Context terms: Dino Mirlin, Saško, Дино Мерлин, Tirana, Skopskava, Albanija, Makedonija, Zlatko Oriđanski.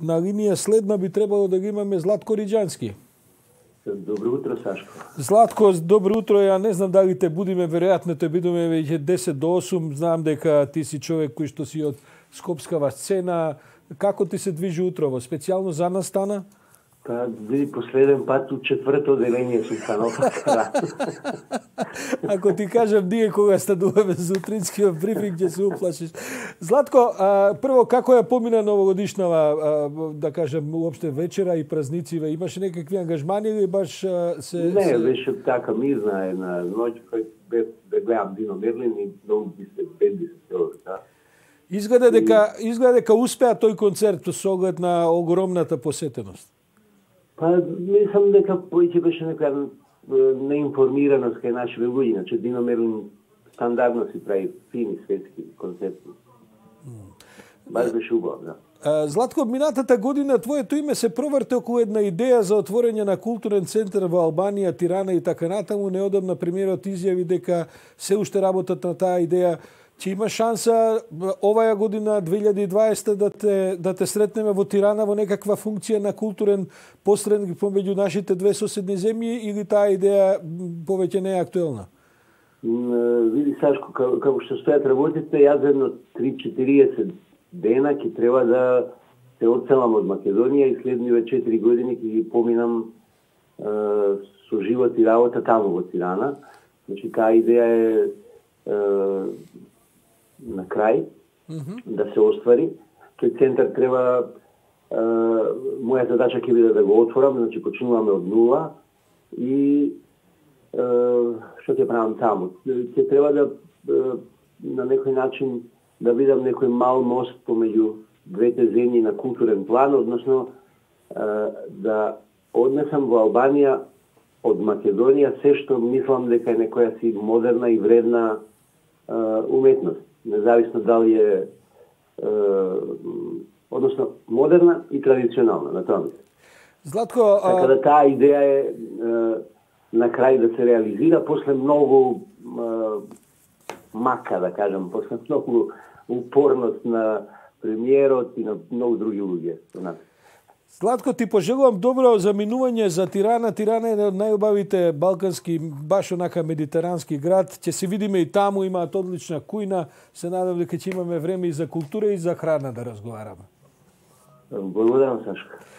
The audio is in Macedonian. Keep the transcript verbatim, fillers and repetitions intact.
Na linije sledna bi trebalo da ga imame Zlatko Oriđanski. Dobro jutro, Saško. Zlatko, dobro jutro. Ja ne znam da li te budime, verojatno te budime već deset do osam. Znam deka ti si čovjek koji što si od Skopskava scena. Kako ti se dviži utrovo? Specijalno za nas stana? Pa, vidi, posljedan pat u četvrto odelenje su stanovaka. Ako ti kažem nije koga stadujeme zutrinski briefing gdje se uplašiš. Zlatko, a, prvo, kako je pomina novogodišnjava, da kažem, uopšte večera i praznicima? Imaš nekakvi angažmani ili baš a, se... Ne, se... već taka mizna jedna noć koja da gledam Dino Mirlin i dom bi se pedeset euro, da? Izgleda deka, izgleda deka uspea toj koncert s ogled na ogromnata posetenost. Pa mislim дека поиќе беше некоја неинформираност кај нашите луѓе, значи Дино Мерлин стандардно си прави фини светски концепти. Баш беше убаво, да. Златко, минатата година твоето име се проврте околу една идеја за отворање на културен центар во Албанија, Тирана и така натаму. Неодамна премиерот изјави дека се уште работат на таа идеја. Ти има шанса оваа година две илјади и дваесета да те да те сретнеме во Тирана во некаква функција на културен посредник помеѓу нашите две соседни земји или таа идеја повеќе не е актуелна? Види, Сашко, како што стојат работите, јас за едно три-четириесет дена ќе треба да се одселам од Македонија и следниве четири години ќе ги поминам со живот и работа таму во Тирана. Значи таа идеја е на крај, да се оствари. Тој центар треба... Моја задача ќе биде да го отворам, значи почнуваме од нула и што ќе правам таму? Ќе треба да на некој начин да видам некој мал мост помеѓу двете земји на културен план, односно да однесам во Албанија од Македонија се што мислам дека е некоја си модерна и вредна уметност. Независно дали е, односно, модерна и традиционална, на тоа мисля. Златко... Така да таа идеја е на крај да се реализира после многу мака, да кажем, после многу упорност на премиерот и на многу други луѓе. Златко, ти пожелувам добро заминување за Тирана. Тирана е еден од најубавите балкански, баш онака медитерански град. Ќе се видиме и таму, имаат одлична кујна. Се надам дека ќе имаме време и за култура и за храна да разговараме. Благодарам, Сашка.